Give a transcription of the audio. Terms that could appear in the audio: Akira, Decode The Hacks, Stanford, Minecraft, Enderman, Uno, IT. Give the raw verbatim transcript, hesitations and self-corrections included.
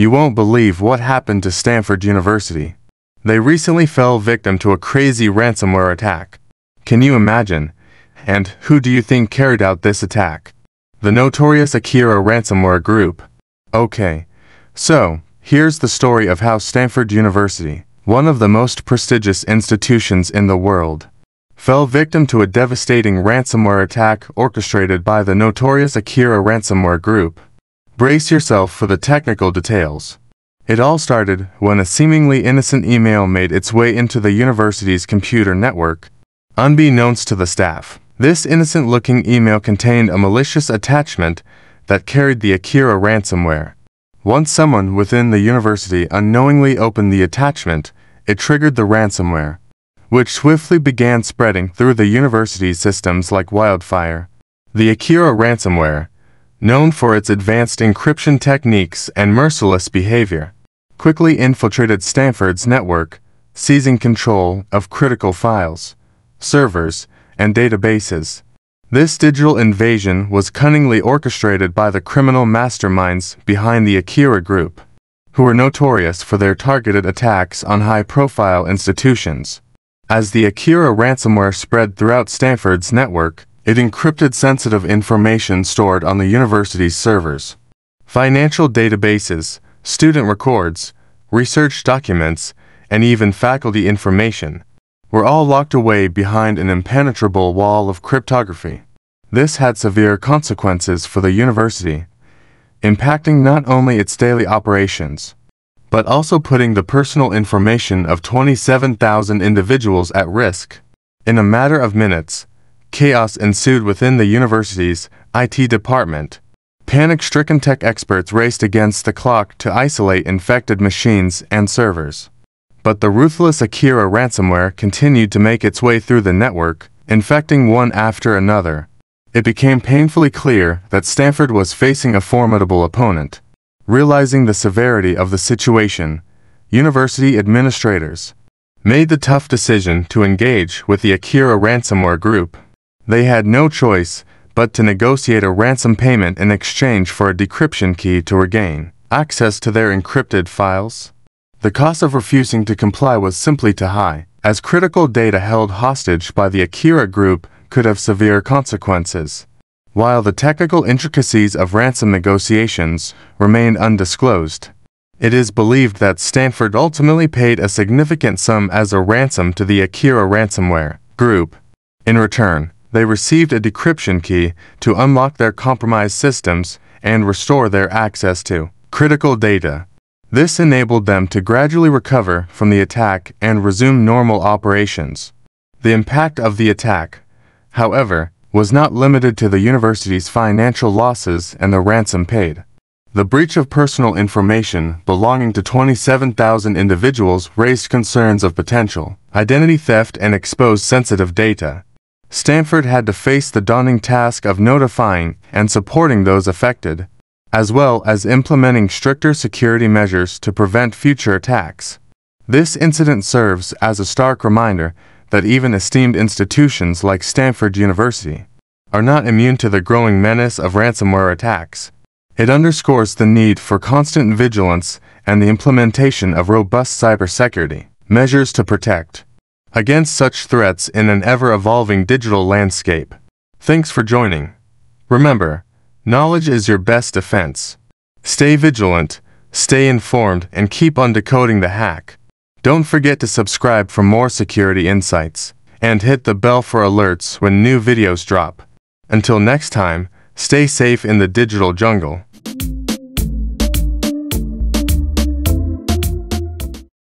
You won't believe what happened to Stanford University. They recently fell victim to a crazy ransomware attack. Can you imagine? And who do you think carried out this attack? The notorious Akira ransomware group. Okay, so here's the story of how Stanford University, one of the most prestigious institutions in the world, fell victim to a devastating ransomware attack orchestrated by the notorious Akira ransomware group. Brace yourself for the technical details. It all started when a seemingly innocent email made its way into the university's computer network. Unbeknownst to the staff, this innocent-looking email contained a malicious attachment that carried the Akira ransomware. Once someone within the university unknowingly opened the attachment, it triggered the ransomware, which swiftly began spreading through the university's systems like wildfire. The Akira ransomware, known for its advanced encryption techniques and merciless behavior, quickly infiltrated Stanford's network, seizing control of critical files, servers, and databases. This digital invasion was cunningly orchestrated by the criminal masterminds behind the Akira group, who were notorious for their targeted attacks on high-profile institutions. As the Akira ransomware spread throughout Stanford's network, it encrypted sensitive information stored on the university's servers. Financial databases, student records, research documents, and even faculty information were all locked away behind an impenetrable wall of cryptography. This had severe consequences for the university, impacting not only its daily operations, but also putting the personal information of twenty-seven thousand individuals at risk. In a matter of minutes, chaos ensued within the university's I T department. Panic-stricken tech experts raced against the clock to isolate infected machines and servers. But the ruthless Akira ransomware continued to make its way through the network, infecting one after another. It became painfully clear that Stanford was facing a formidable opponent. Realizing the severity of the situation, university administrators made the tough decision to engage with the Akira ransomware group. They had no choice but to negotiate a ransom payment in exchange for a decryption key to regain access to their encrypted files. The cost of refusing to comply was simply too high, as critical data held hostage by the Akira group could have severe consequences. While the technical intricacies of ransom negotiations remained undisclosed, it is believed that Stanford ultimately paid a significant sum as a ransom to the Akira ransomware group. In return, they received a decryption key to unlock their compromised systems and restore their access to critical data. This enabled them to gradually recover from the attack and resume normal operations. The impact of the attack, however, was not limited to the university's financial losses and the ransom paid. The breach of personal information belonging to twenty-seven thousand individuals raised concerns of potential identity theft and exposed sensitive data. Stanford had to face the daunting task of notifying and supporting those affected, as well as implementing stricter security measures to prevent future attacks. This incident serves as a stark reminder that even esteemed institutions like Stanford University are not immune to the growing menace of ransomware attacks. It underscores the need for constant vigilance and the implementation of robust cybersecurity measures to protect against such threats in an ever-evolving digital landscape. Thanks for joining. Remember, knowledge is your best defense. Stay vigilant, stay informed, and keep on decoding the hack. Don't forget to subscribe for more security insights, and hit the bell for alerts when new videos drop. Until next time, stay safe in the digital jungle.